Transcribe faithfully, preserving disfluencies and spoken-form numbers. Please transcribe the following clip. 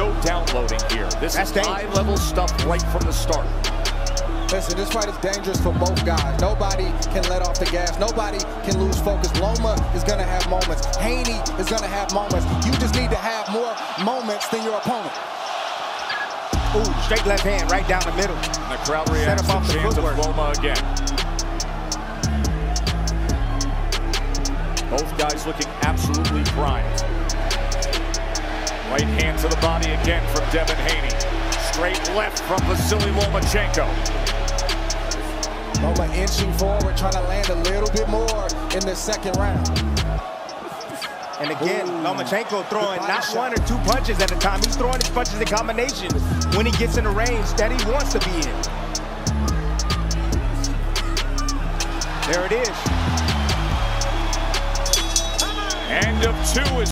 no downloading here. This That's is high-level stuff right from the start. Listen, this fight is dangerous for both guys. Nobody can let off the gas. Nobody can lose focus. Loma is going to have moments. Haney is going to have moments. You just need to have more moments than your opponent. Ooh, straight left hand, right down the middle. And the crowd reacts to the chant of Loma again. Both guys looking absolutely primed. Right hand to the body again from Devin Haney. Straight left from Vasily Lomachenko. Loma inching forward, trying to land a little bit more in the second round. And again, ooh, Lomachenko throwing not shot. one or two punches at a time. He's throwing his punches in combination when he gets in the range that he wants to be in. There it is. End of two is